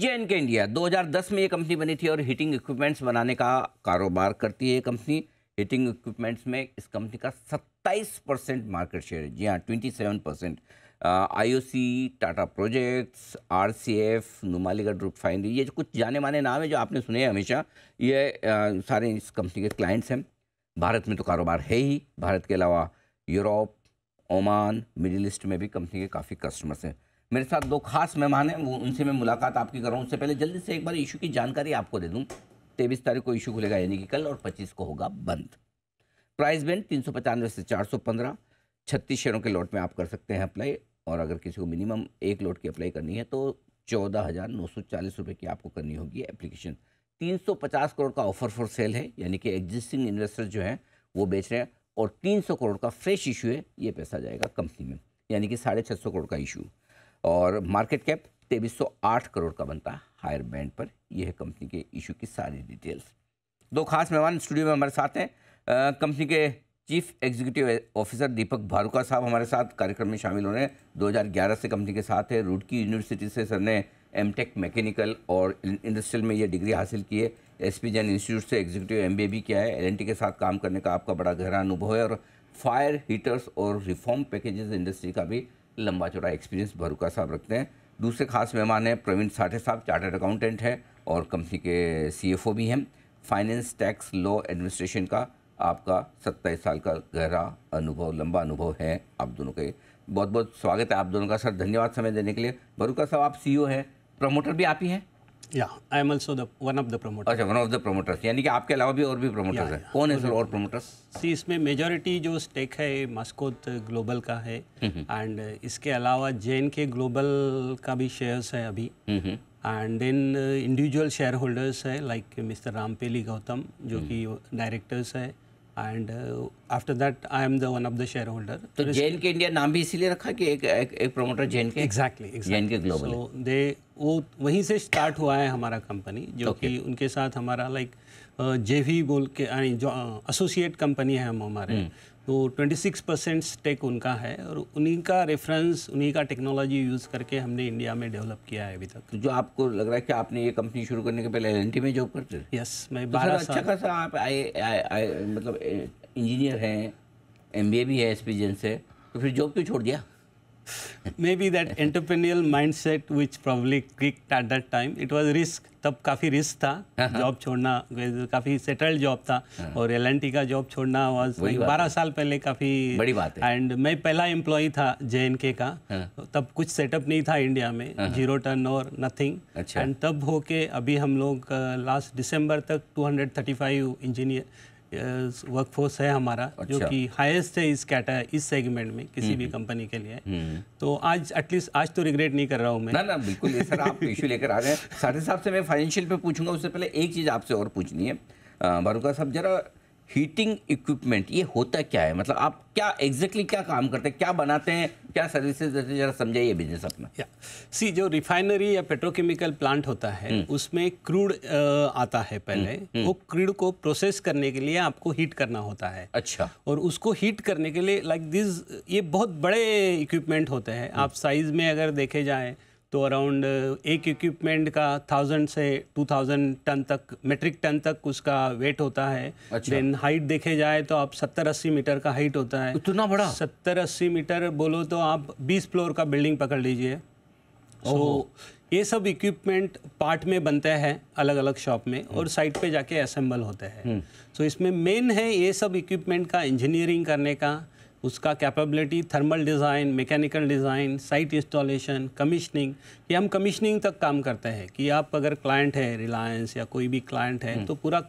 JNK India 2010 में ये company बनी थी और हीटिंग इक्विपमेंट्स बनाने का कारोबार करती है ये कंपनी। हीटिंग इक्विपमेंट्स में इस कंपनी का 27% मार्केट शेयर है, जी हाँ 27%। IOC, Tata projects, RCF, Numaligarh refinery, ये जो कुछ जाने माने नाम है जो आपने सुने हैं हमेशा, ये सारे इस कंपनी के क्लाइंट्स हैं। भारत में तो कारोबार है ही, भारत के अलावा यूरोप, ओमान, मिडिल ईस्ट में भी कंपनी के काफ़ी कस्टमर्स हैं। मेरे साथ दो खास मेहमान हैं, वो उनसे मैं मुलाकात आपकी कर रहा हूँ। उससे पहले जल्दी से एक बार इशू की जानकारी आपको दे दूँ। 23 तारीख को इशू खुलेगा यानी कि कल, और 25 को होगा बंद। प्राइस बैंड 395 से 415, 36 शेयरों के लॉट में आप कर सकते हैं अप्लाई, और अगर किसी को मिनिमम एक लॉट की अप्लाई करनी है तो 14,940 रुपये की आपको करनी होगी एप्लीकेशन। 350 करोड़ का ऑफर फॉर सेल है, यानी कि एग्जिस्टिंग इन्वेस्टर जो हैं वो बेच रहे हैं, और 300 करोड़ का फ्रेश इशू है, ये पैसा जाएगा कंपनी में, यानी कि 650 करोड़ का इशू। और मार्केट कैप 2308 करोड़ का बनता है हायर बैंड पर। यह है कंपनी के इशू की सारी डिटेल्स। दो खास मेहमान स्टूडियो में हमारे साथ हैं। कंपनी के chief executive officer Deepak Bharuka साहब हमारे साथ कार्यक्रम में शामिल हो रहे हैं। 2011 से कंपनी के साथ है। रूड़की यूनिवर्सिटी से सर ने एमटेक मैकेनिकल और इंडस्ट्रियल में ये डिग्री हासिल की है। एस पी जैन इंस्टीट्यूट से एग्जीक्यूटिव एमबीए भी किया है। एल&टी के साथ काम करने का आपका बड़ा गहरा अनुभव है, और फायर हीटर्स और रिफॉर्म पैकेजेस इंडस्ट्री का भी लंबा चौड़ा एक्सपीरियंस भारूका साहब रखते हैं। दूसरे खास मेहमान हैं प्रवीण साठे साहब, चार्टर्ड अकाउंटेंट है और कंपनी के CFO भी हैं। फाइनेंस, टैक्स, लॉ, एडमिनिस्ट्रेशन का आपका 27 साल का गहरा अनुभव, लंबा अनुभव है आप दोनों के। बहुत बहुत स्वागत है आप दोनों का सर, धन्यवाद समय देने के लिए। भारूका साहब आप CEO हैं, प्रमोटर भी आप ही हैं? या I am also one of the promoters. अच्छा, वन ऑफ द प्रमोटर्स, यानी कि आपके अलावा भी और भी प्रमोटर्स हैं। कौन है सर और प्रमोटर्स? सी इसमें मेजॉरिटी जो स्टेक है मस्कोट ग्लोबल का है, एंड इसके अलावा JNK ग्लोबल का भी शेयर्स है अभी, and then individual share holders है लाइक मिस्टर रामपेली गौतम जो कि डायरेक्टर्स है, and after that I am the one of the share holder. तो JNK इंडिया नाम भी इसीलिए रखा कि एक promoter JNK, exactly JNK global, so they वो वहीं से स्टार्ट हुआ है हमारा कंपनी, जो कि उनके साथ हमारा लाइक जेवी बोल के जो एसोसिएट कंपनी है हम हमारे, तो 26% स्टेक उनका है, और उन्हीं का रेफरेंस, उन्हीं का टेक्नोलॉजी यूज़ करके हमने इंडिया में डेवलप किया है अभी तक। जो आपको लग रहा है कि आपने ये कंपनी शुरू करने के पहले L&T में जॉब करते थे? यस, मैं 12 साल। अच्छा खासा आप मतलब इंजीनियर हैं, MBA भी है SP जैन से, तो फिर जॉब क्यों छोड़ दिया? Maybe that entrepreneurial mindset which probably clicked at that time. It was risk. तब काफ़ी रिस्क था जॉब छोड़ना, काफ़ी सेटल्ड जॉब था, और L&T का जॉब छोड़ना वाज 12 साल पहले काफ़ी बड़ी बात है। एंड मैं पहला एम्प्लॉय था JNK का, तब कुछ सेटअप नहीं था इंडिया में, 0 टर्नओवर, नथिंग। एंड तब होके अभी हम लोग लास्ट दिसंबर तक 235 इंजीनियर वर्कफोर्स है हमारा। अच्छा। जो कि हाईएस्ट है इस सेगमेंट में किसी भी कंपनी के लिए। तो आज एटलीस्ट आज तो रिग्रेट नहीं कर रहा हूँ मैं। ना ना बिल्कुल ये सर आप इश्यू लेकर आ रहे हैं। साढ़े साहब से मैं फाइनेंशियल पे पूछूंगा, उससे पहले एक चीज़ आपसे और पूछनी है भारूका साहब, जरा हीटिंग इक्विपमेंट ये होता क्या है? मतलब आप क्या एग्जैक्टली क्या काम करते हैं, क्या बनाते हैं, क्या सर्विसेज देते हैं, जरा समझाइए बिजनेस अपना। सी जो रिफाइनरी या पेट्रोकेमिकल प्लांट होता है उसमें क्रूड आता है पहले, वो क्रूड को प्रोसेस करने के लिए आपको हीट करना होता है। अच्छा। और उसको हीट करने के लिए लाइक दिस, ये बहुत बड़े इक्विपमेंट होते हैं। आप साइज में अगर देखे जाए तो अराउंड एक इक्विपमेंट का 1000 से 2000 टन तक, मेट्रिक टन तक उसका वेट होता है। अच्छा। देन हाइट देखे जाए तो आप 70-80 मीटर का हाइट होता है। इतना बड़ा? 70-80 मीटर बोलो तो आप 20 फ्लोर का बिल्डिंग पकड़ लीजिए। सो ये सब इक्विपमेंट पार्ट में बनते हैं अलग अलग शॉप में, और साइट पे जाके असेंबल होते हैं। सो इसमें मेन है ये सब इक्विपमेंट का इंजीनियरिंग करने का, उसका capability, thermal design, mechanical design, site installation, commissioning. ये हम कमीशनिंग तक काम करते हैं कि आप अगर क्लाइंट है रिलायंस या कोई भी क्लाइंट है तो पूरा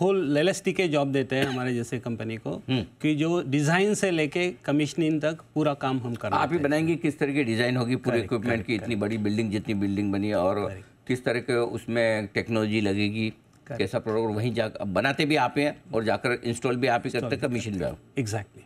होल LST के जॉब देते हैं हमारे जैसे कंपनी को, कि जो डिज़ाइन से लेके कमीशनिंग तक पूरा काम हम करते हैं। आप ही बनाएंगे किस तरह की डिज़ाइन होगी पूरे इक्विपमेंट की, इतनी बड़ी बिल्डिंग जितनी बिल्डिंग बनी, और किस तरह के उसमें टेक्नोलॉजी लगेगी, कैसा प्रोडक्ट, वहीं जा बनाते भी आप हैं और जाकर इंस्टॉल भी आप ही करते, कमीशन भी आप। एग्जैक्टली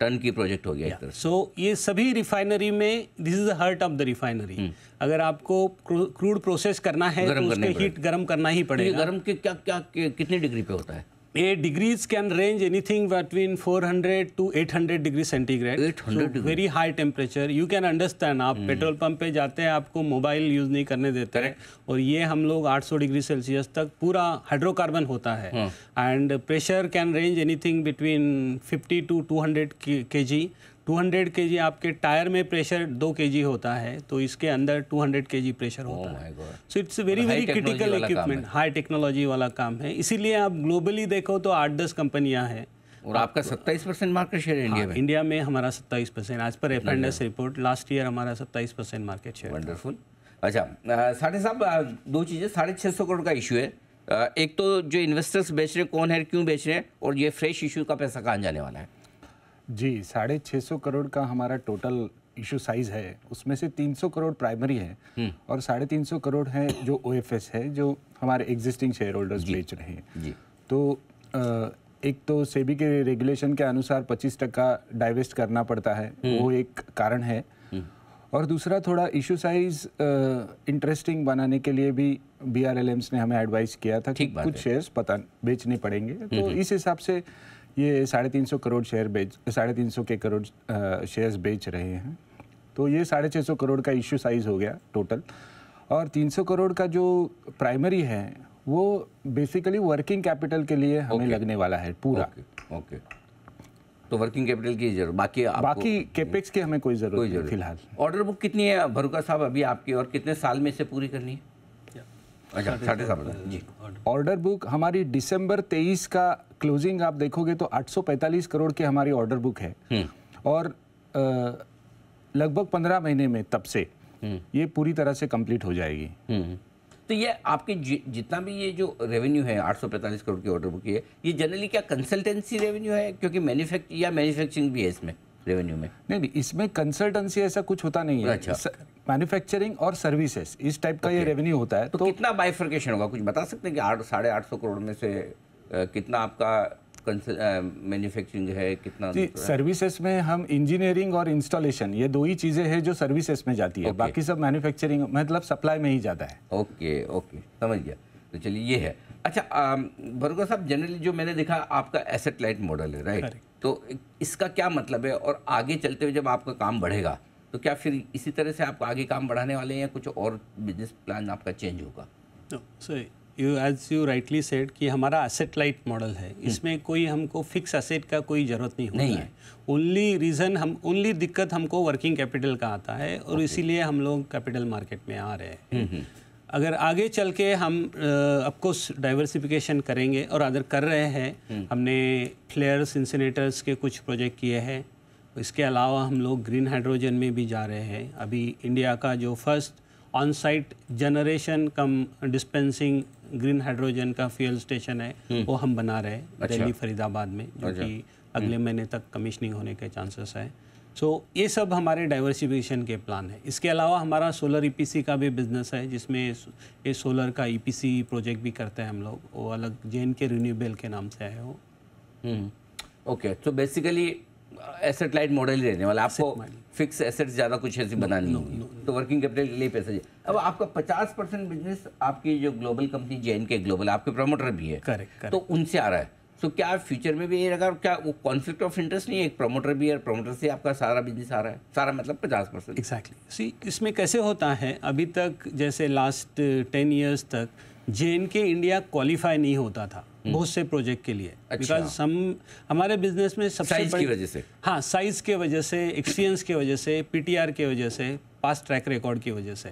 टन की प्रोजेक्ट हो गया एक तरह से। सो ये सभी रिफाइनरी में this is the heart of the refinery. अगर आपको क्रूड प्रोसेस करना है तो उसके हीट गर्म करना ही पड़ेगा। गर्म के क्या कितनी डिग्री पे होता है? A degrees can range anything between 400 to 800 degree centigrade. 800 so very high temperature. You can understand. आप पेट्रोल पंप पे जाते हैं, आपको मोबाइल यूज नहीं करने देते हैं और ये हम लोग 800 डिग्री सेल्सियस तक पूरा हाइड्रोकार्बन होता है. And pressure can range anything between 50 to 200 kg. 200 kg आपके टायर में प्रेशर 2 kg होता है, तो इसके अंदर 200 kg प्रेशर होता है. So it's very very critical equipment, high technology वाला काम है. इसीलिए आप ग्लोबली देखो तो 8-10 कंपनियां हैं और आपका 27% मार्केट शेयर है इंडिया में. इंडिया में हमारा 27% आज पर एफ&एस रिपोर्ट लास्ट ईयर हमारा 27% मार्केट शेयर. वंडरफुल. अच्छा साढ़े साहब, दो चीज़ें. 650 करोड़ का इशू है. एक तो जो इन्वेस्टर्स बेच रहे हैं कौन है, क्यों बेच रहे हैं, और ये फ्रेश इशू का पैसा कहाँ जाने वाला है? जी, 650 करोड़ का हमारा टोटल इशू साइज़ है. उसमें से 300 करोड़ प्राइमरी है और 350 करोड़ है जो ओएफएस है, जो हमारे एग्जिस्टिंग शेयर होल्डर्स बेच रहे हैं. जी. तो एक तो सेबी के रेगुलेशन के अनुसार 25% डाइवेस्ट करना पड़ता है, वो एक कारण है. और दूसरा थोड़ा इशू साइज़ इंटरेस्टिंग बनाने के लिए भी बीआरएलएम्स ने हमें एडवाइस किया था कि कुछ शेयर्स बेचने पड़ेंगे. तो इस हिसाब से ये 350 करोड़ शेयर्स बेच रहे हैं. तो ये 650 करोड़ का इश्यू साइज़ हो गया टोटल. और 300 करोड़ का जो प्राइमरी है वो बेसिकली वर्किंग कैपिटल के लिए हमें लगने वाला है पूरा. ओके. तो वर्किंग कैपिटल की जरूरत, बाकी कैपेक्स की हमें कोई जरूरत नहीं फिलहाल. ऑर्डर बुक कितनी है भरूका साहब अभी आपकी और कितने साल में इसे पूरी करनी है? अच्छा, 7.5 जी. ऑर्डर बुक हमारी दिसंबर 23 का क्लोजिंग आप देखोगे तो 845 करोड़ की हमारी ऑर्डर बुक है और लगभग 15 महीने में तब से ये पूरी तरह से कंप्लीट हो जाएगी. तो ये आपके जितना भी ये जो रेवेन्यू है 845 करोड़ की ऑर्डर बुक है, ये जनरली क्या कंसल्टेंसी रेवेन्यू है, क्योंकि मैन्युफैक्चरिंग भी है इसमें रेवेन्यू में? नहीं, इसमें कंसल्टेंसी ऐसा कुछ होता नहीं है. अच्छा. मैन्युफैक्चरिंग और सर्विसेज इस टाइप का ये रेवेन्यू होता है. तो कितना बाइफर्केशन होगा, कुछ बता सकते हैं कि 800-850 करोड़ में से कितना आपका मैन्युफैक्चरिंग है, कितना सर्विसेज में? हम इंजीनियरिंग और इंस्टॉलेशन ये दो ही चीज़ें हैं जो सर्विसेज में जाती है. बाकी सब मैन्युफैक्चरिंग मतलब सप्लाई में ही जाता है. ओके ओके, समझ गया. तो चलिए ये है. अच्छा भरूका साहब, जनरली जो मैंने देखा आपका एसेट लाइट मॉडल है, राइट? तो इसका क्या मतलब है और आगे चलते हुए जब आपका काम बढ़ेगा तो क्या फिर इसी तरह से आप आगे काम बढ़ाने वाले हैं या कुछ और बिजनेस प्लान आपका चेंज होगा? Sir as you rightly said कि हमारा एसेट लाइट मॉडल है, इसमें कोई हमको फिक्स एसेट का कोई ज़रूरत नहीं है. ओनली दिक्कत हमको वर्किंग कैपिटल का आता है और इसीलिए हम लोग कैपिटल मार्केट में आ रहे हैं. अगर आगे चल के हम अफकोर्स डाइवर्सिफिकेशन करेंगे और अदर कर रहे हैं. हमने फ्लेयर्स इंसिनेटर्स के कुछ प्रोजेक्ट किए हैं. इसके अलावा हम लोग ग्रीन हाइड्रोजन में भी जा रहे हैं. अभी इंडिया का जो first on site generation cum dispensing green hydrogen का फ्यूल स्टेशन है वो हम बना रहे हैं दिल्ली फरीदाबाद में, जो कि अगले महीने तक कमीशनिंग होने के चांसेस है. सो ये सब हमारे डाइवर्सिफिकेशन के प्लान है. इसके अलावा हमारा सोलर ईपीसी का भी बिजनेस है, जिसमें ये सोलर का ईपीसी प्रोजेक्ट भी करते हैं हम लोग. वो अलग जेएनके रिन्यूएबल के नाम से है वो. ओके. तो बेसिकली एसेट लाइट मॉडल ही रहने वाला, आपको फिक्स एसेट्स ज़्यादा कुछ ऐसी बनानी होगी. तो वर्किंग कैपिटल के लिए पैसा. अब आपका 50% बिजनेस आपकी जो ग्लोबल कंपनी जेएनके ग्लोबल, आपके प्रमोटर भी है, करेक्ट? तो उनसे आ रहा है. तो क्या फ्यूचर में भी ये रहेगा, क्या वो कॉन्फ्लिक्ट ऑफ इंटरेस्ट नहीं है? एक प्रमोटर भी है, प्रमोटर से आपका सारा बिजनेस आ रहा है, सारा मतलब 50%. एक्जैक्टली. सी इसमें कैसे होता है, अभी तक जैसे लास्ट 10 ईयर्स तक जेएनके इंडिया क्वालिफाई नहीं होता था बहुत से प्रोजेक्ट के लिए. बिकॉज हमारे बिजनेस में सबसे साइज की वजह से, हाँ, साइज़ के वजह से, एक्सपीरियंस के वजह से, पीटीआर के वजह से, पास्ट ट्रैक रिकॉर्ड की वजह से.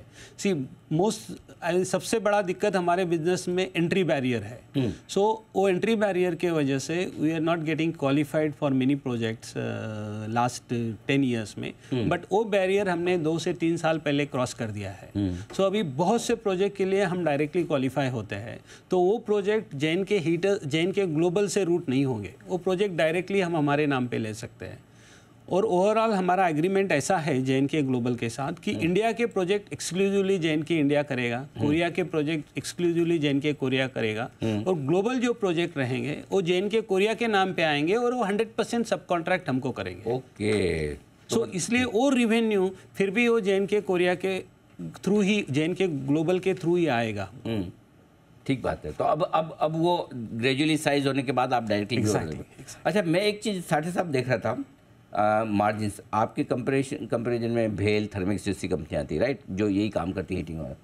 सबसे बड़ा दिक्कत हमारे बिजनेस में एंट्री बैरियर है. सो वो एंट्री बैरियर के वजह से we are not getting qualified for many projects last 10 years में. बट वो बैरियर हमने 2 से 3 साल पहले क्रॉस कर दिया है. सो अभी बहुत से प्रोजेक्ट के लिए हम डायरेक्टली क्वालिफाई होते हैं. तो वो प्रोजेक्ट जेएनके ग्लोबल से रूट नहीं होंगे, वो प्रोजेक्ट डायरेक्टली हम हमारे नाम पे ले सकते हैं. और ओवरऑल हमारा एग्रीमेंट ऐसा है जेएनके ग्लोबल के साथ कि इंडिया के प्रोजेक्ट एक्सक्लूसिवली जेएनके इंडिया करेगा, कोरिया के प्रोजेक्ट एक्सक्लूसिवली जेएनके कोरिया करेगा, और ग्लोबल जो प्रोजेक्ट रहेंगे वो जेएनके कोरिया के नाम पे आएंगे और वो 100% सब कॉन्ट्रैक्ट हमको करेंगे. ओके. सो इसलिए वो रिवेन्यू फिर भी वो जेएनके कोरिया के थ्रू ही, जेएनके ग्लोबल के थ्रू ही आएगा. ठीक बात है। तो अब वो ग्रेजुअली साइज होने के बाद आप डायरेक्टली अच्छा, मैं एक चीज़ साढ़े साहब देख रहा था मार्जिन्स आपके कंपेरिजन में भेल थर्मिक्स जैसी कंपनियाँ आती है राइट, जो यही काम करती है हीटिंग, और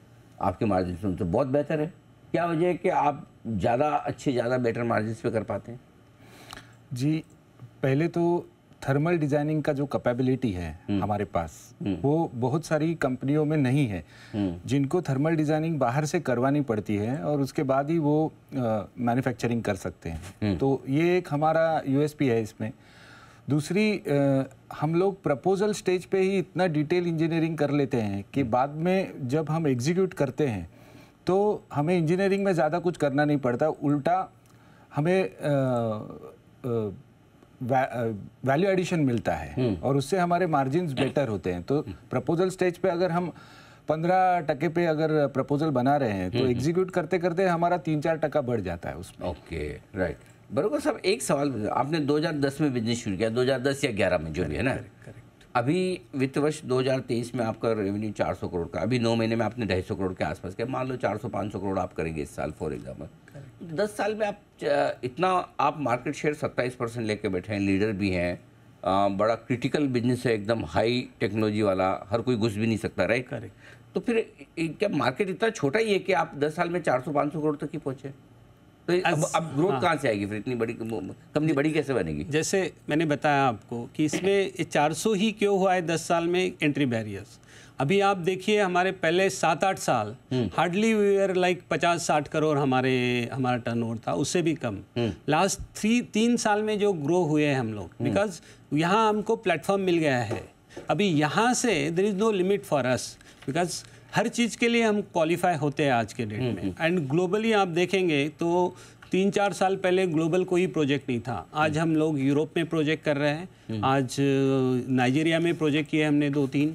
आपके मार्जिन्स उनसे बहुत बेहतर है। क्या वजह है कि आप ज़्यादा अच्छे ज़्यादा बेटर मार्जिन्स पे कर पाते हैं? जी, पहले तो थर्मल डिजाइनिंग का जो कैपेबिलिटी है हमारे पास वो बहुत सारी कंपनियों में नहीं है, जिनको थर्मल डिजाइनिंग बाहर से करवानी पड़ती है और उसके बाद ही वो मैन्युफैक्चरिंग कर सकते हैं। तो ये एक हमारा यूएसपी है इसमें। दूसरी, हम लोग प्रपोजल स्टेज पे ही इतना डिटेल इंजीनियरिंग कर लेते हैं कि बाद में जब हम एग्जीक्यूट करते हैं तो हमें इंजीनियरिंग में ज़्यादा कुछ करना नहीं पड़ता, उल्टा हमें वैल्यू एडिशन मिलता है और उससे हमारे मार्जिन्स बेटर होते हैं। तो प्रपोजल स्टेज पे अगर हम 15% पे अगर प्रपोजल बना रहे हैं तो एग्जीक्यूट करते करते हमारा 3-4% बढ़ जाता है उसमें। Okay right. बरूका साहब एक सवाल, आपने 2010 में बिजनेस शुरू किया, 2010 या 11 में जो भी है ना, अभी वित्त वर्ष 2023 में आपका रेवेन्यू 400 करोड़ का, अभी 9 महीने में आपने 250 करोड़ के आसपास किया, मान लो 400-500 करोड़ आप करेंगे इस साल फॉर एग्जाम्पल। 10 साल में आप इतना आप मार्केट शेयर 27% लेके बैठे हैं, लीडर भी हैं, बड़ा क्रिटिकल बिजनेस है, एकदम हाई टेक्नोलॉजी वाला, हर कोई घुस भी नहीं सकता राइट। तो फिर क्या मार्केट इतना छोटा ही है कि आप 10 साल में 400-500 करोड़ तक ही पहुँचे? तो अब ग्रोथ हाँ। कहाँ से आएगी फिर? इतनी बड़ी कंपनी बड़ी कैसे बनेगी? जैसे मैंने बताया आपको कि इसमें 400 ही क्यों हुआ है 10 साल में एंट्री बैरियर्स। अभी आप देखिए हमारे पहले 7-8 साल hardly we are like 50-60 crore हमारा टर्नओवर था, उससे भी कम। लास्ट 3 साल में जो ग्रो हुए हैं हम लोग, बिकॉज यहाँ हमको प्लेटफॉर्म मिल गया है। अभी यहाँ से there is no limit for us, because हर चीज़ के लिए हम क्वालिफाई होते हैं आज के डेट में। एंड ग्लोबली आप देखेंगे तो 3-4 साल पहले ग्लोबल कोई प्रोजेक्ट नहीं था, आज हम लोग यूरोप में प्रोजेक्ट कर रहे हैं, आज नाइजीरिया में प्रोजेक्ट किए हमने 2-3,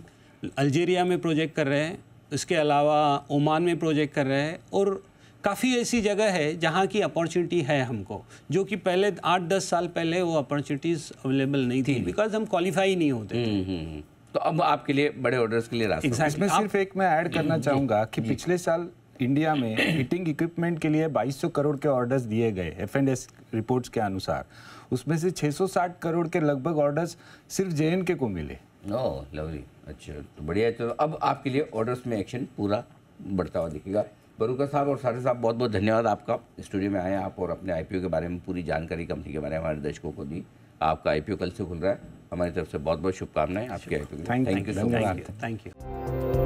अल्जीरिया में प्रोजेक्ट कर रहे हैं, इसके अलावा ओमान में प्रोजेक्ट कर रहे हैं, और काफ़ी ऐसी जगह है जहाँ की अपॉर्चुनिटी है हमको, जो कि पहले 8-10 साल पहले वो अपॉर्चुनिटीज़ अवेलेबल नहीं थी, बिकॉज हम क्वालिफाई नहीं होते थे। तो अब आपके लिए बड़े ऑर्डर्स के लिए रास्ता। इसमें सिर्फ एक मैं ऐड करना चाहूँगा कि पिछले साल इंडिया में हीटिंग इक्विपमेंट के लिए 2200 करोड़ के ऑर्डर्स दिए गए F&S रिपोर्ट्स के अनुसार, उसमें से 660 करोड़ के लगभग ऑर्डर्स सिर्फ JNK को मिले। ओह लवली, अच्छा तो बढ़िया है। तो अब आपके लिए ऑर्डर्स में एक्शन पूरा बढ़ता हुआ दिखेगा। बरूका साहब और साथे साहब बहुत बहुत धन्यवाद आपका, स्टूडियो में आए आप और अपने IPO के बारे में पूरी जानकारी कंपनी के बारे में हमारे दर्शकों को दी। आपका IPO कल से खुल रहा है, हमारी तरफ से बहुत बहुत शुभकामनाएं आपके IPO। Thank you so much, thank you.